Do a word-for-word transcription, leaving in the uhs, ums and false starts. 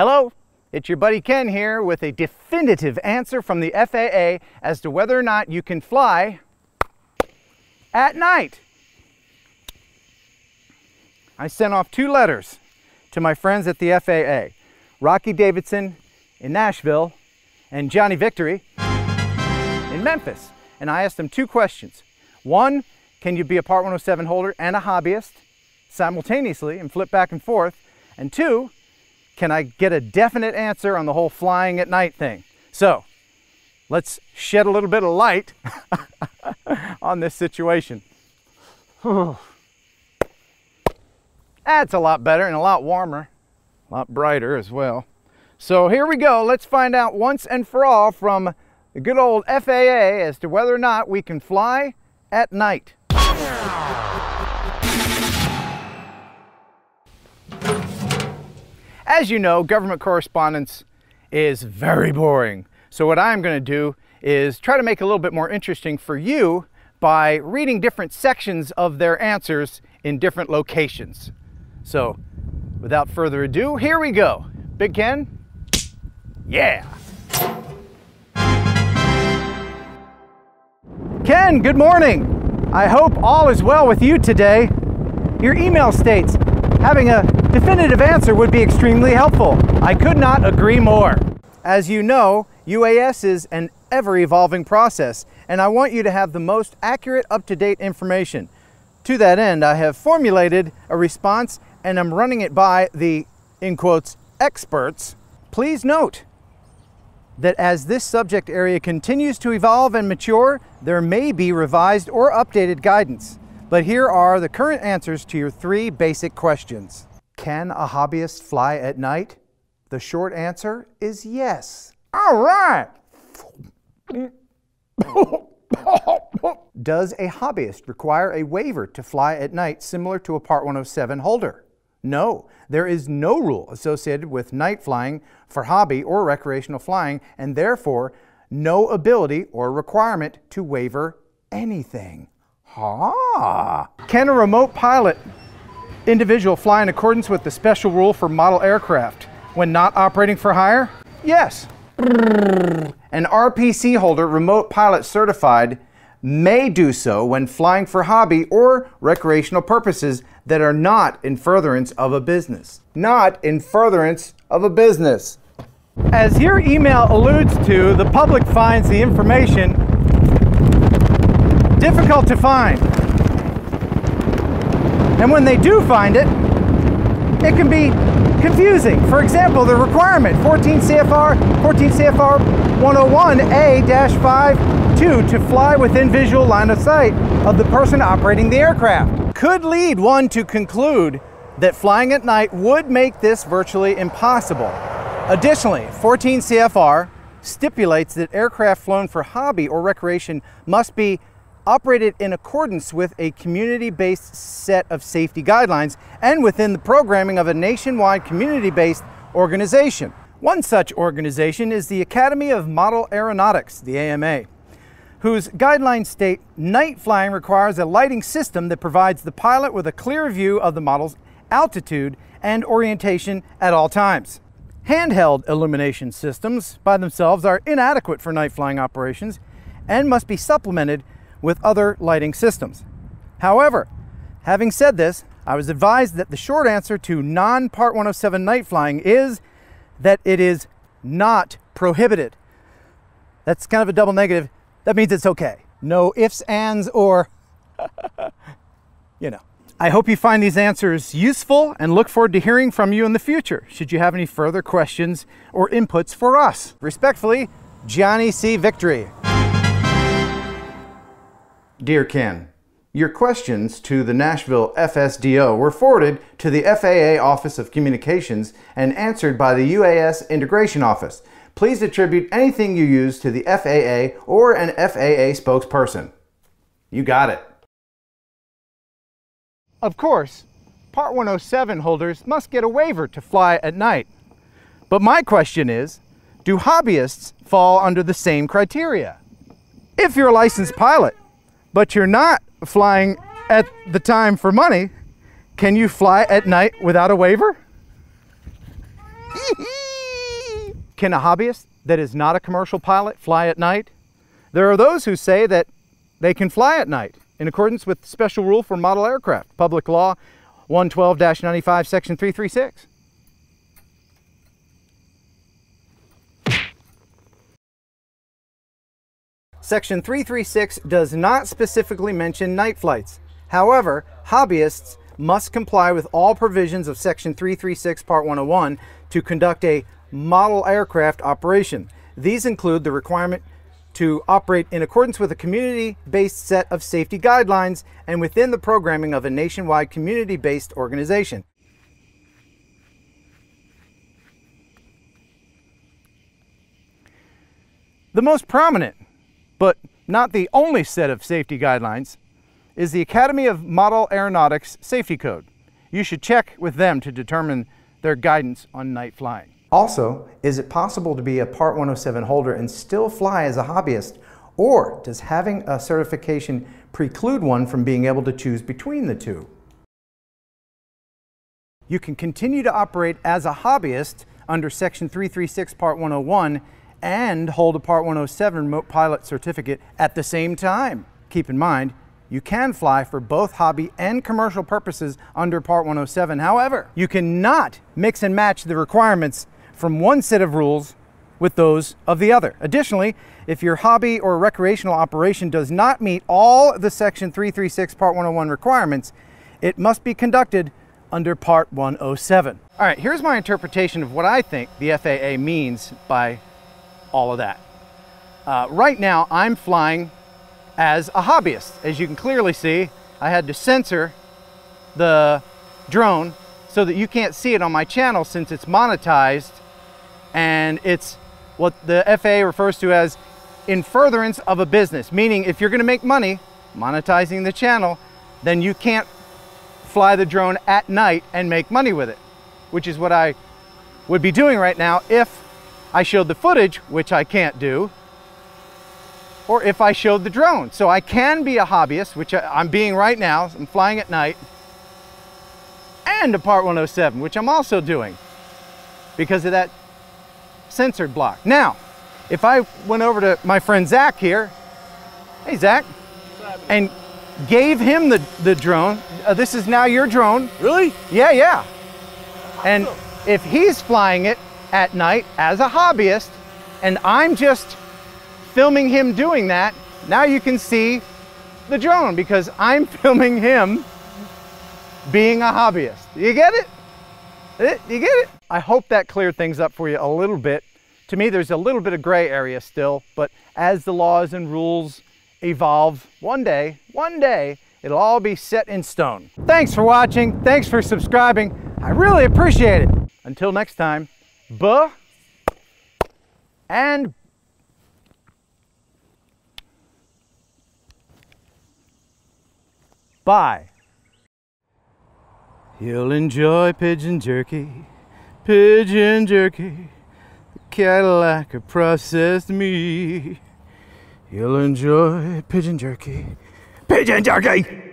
Hello, it's your buddy Ken here with a definitive answer from the F A A as to whether or not you can fly at night. I sent off two letters to my friends at the F A A, Rocky Davidson in Nashville and Johnny Victory in Memphis. And I asked them two questions. One, can you be a Part one oh seven holder and a hobbyist simultaneously and flip back and forth? And two, can I get a definite answer on the whole flying at night thing? So let's shed a little bit of light on this situation. That's a lot better and a lot warmer, a lot brighter as well. So here we go. Let's find out once and for all from the good old F A A as to whether or not we can fly at night. As you know, government correspondence is very boring. So what I'm going to do is try to make it a little bit more interesting for you by reading different sections of their answers in different locations. So without further ado, here we go. Big Ken, yeah. Ken, good morning. I hope all is well with you today. Your email states, having a definitive answer would be extremely helpful. I could not agree more. As you know, U A S is an ever-evolving process, and I want you to have the most accurate, up-to-date information. To that end, I have formulated a response, and I'm running it by the, in quotes, experts. Please note that as this subject area continues to evolve and mature, there may be revised or updated guidance. But here are the current answers to your three basic questions. Can a hobbyist fly at night? The short answer is yes. All right. Does a hobbyist require a waiver to fly at night similar to a Part one oh seven holder? No, there is no rule associated with night flying for hobby or recreational flying, and therefore no ability or requirement to waiver anything. Ha! Can a remote pilot individual fly in accordance with the special rule for model aircraft when not operating for hire? Yes. An R P C holder, remote pilot certified, may do so when flying for hobby or recreational purposes that are not in furtherance of a business. Not in furtherance of a business. As your email alludes to, the public finds the information difficult to find. And when they do find it, it can be confusing. For example, the requirement, fourteen C F R one oh one A dash five two, to fly within visual line of sight of the person operating the aircraft, could lead one to conclude that flying at night would make this virtually impossible. Additionally, fourteen C F R stipulates that aircraft flown for hobby or recreation must be operated in accordance with a community-based set of safety guidelines and within the programming of a nationwide community-based organization. One such organization is the Academy of Model Aeronautics, the A M A, whose guidelines state night flying requires a lighting system that provides the pilot with a clear view of the model's altitude and orientation at all times. Handheld illumination systems by themselves are inadequate for night flying operations and must be supplemented with other lighting systems. However, having said this, I was advised that the short answer to non-Part one oh seven night flying is that it is not prohibited. That's kind of a double negative. That means it's okay. No ifs, ands, or you know. I hope you find these answers useful and look forward to hearing from you in the future should you have any further questions or inputs for us. Respectfully, Johnny C. Victory. Dear Ken, your questions to the Nashville F S D O were forwarded to the F A A Office of Communications and answered by the U A S Integration Office. Please attribute anything you use to the F A A or an F A A spokesperson. You got it. Of course, Part one oh seven holders must get a waiver to fly at night. But my question is, do hobbyists fall under the same criteria? If you're a licensed pilot, but you're not flying at the time for money, can you fly at night without a waiver? Can a hobbyist that is not a commercial pilot fly at night? There are those who say that they can fly at night in accordance with the special rule for model aircraft, Public Law one twelve dash ninety-five, Section three thirty-six. Section three thirty-six does not specifically mention night flights. However, hobbyists must comply with all provisions of Section three thirty-six, Part one oh one to conduct a model aircraft operation. These include the requirement to operate in accordance with a community-based set of safety guidelines and within the programming of a nationwide community-based organization. The most prominent, but not the only set of safety guidelines, is the Academy of Model Aeronautics Safety Code. You should check with them to determine their guidance on night flying. Also, is it possible to be a Part one oh seven holder and still fly as a hobbyist, or does having a certification preclude one from being able to choose between the two? You can continue to operate as a hobbyist under Section three thirty-six Part one oh one and hold a Part one oh seven remote pilot certificate at the same time. Keep in mind, you can fly for both hobby and commercial purposes under Part one oh seven. However, you cannot mix and match the requirements from one set of rules with those of the other. Additionally, if your hobby or recreational operation does not meet all the Section three thirty-six Part one oh one requirements, it must be conducted under Part one oh seven. All right, here's my interpretation of what I think the F A A means by all of that. Uh, right now, I'm flying as a hobbyist. As you can clearly see, I had to censor the drone so that you can't see it on my channel since it's monetized. And it's what the F A A refers to as in furtherance of a business, meaning if you're going to make money monetizing the channel, then you can't fly the drone at night and make money with it, which is what I would be doing right now if I showed the footage, which I can't do, or if I showed the drone. So I can be a hobbyist, which I'm being right now. I'm flying at night, and a Part one oh seven, which I'm also doing because of that censored block. Now, if I went over to my friend Zach here, hey Zach, and gave him the, the drone, uh, this is now your drone. Really? Yeah, yeah. And if he's flying it at night as a hobbyist, and I'm just filming him doing that, now you can see the drone because I'm filming him being a hobbyist. You get it? You get it? I hope that cleared things up for you a little bit. To me, there's a little bit of gray area still, but as the laws and rules evolve, one day, one day, it'll all be set in stone. Thanks for watching. Thanks for subscribing. I really appreciate it. Until next time, buh and bye. You'll enjoy pigeon jerky. Pigeon jerky, the Cadillac of processed meat. You'll enjoy pigeon jerky. Pigeon jerky!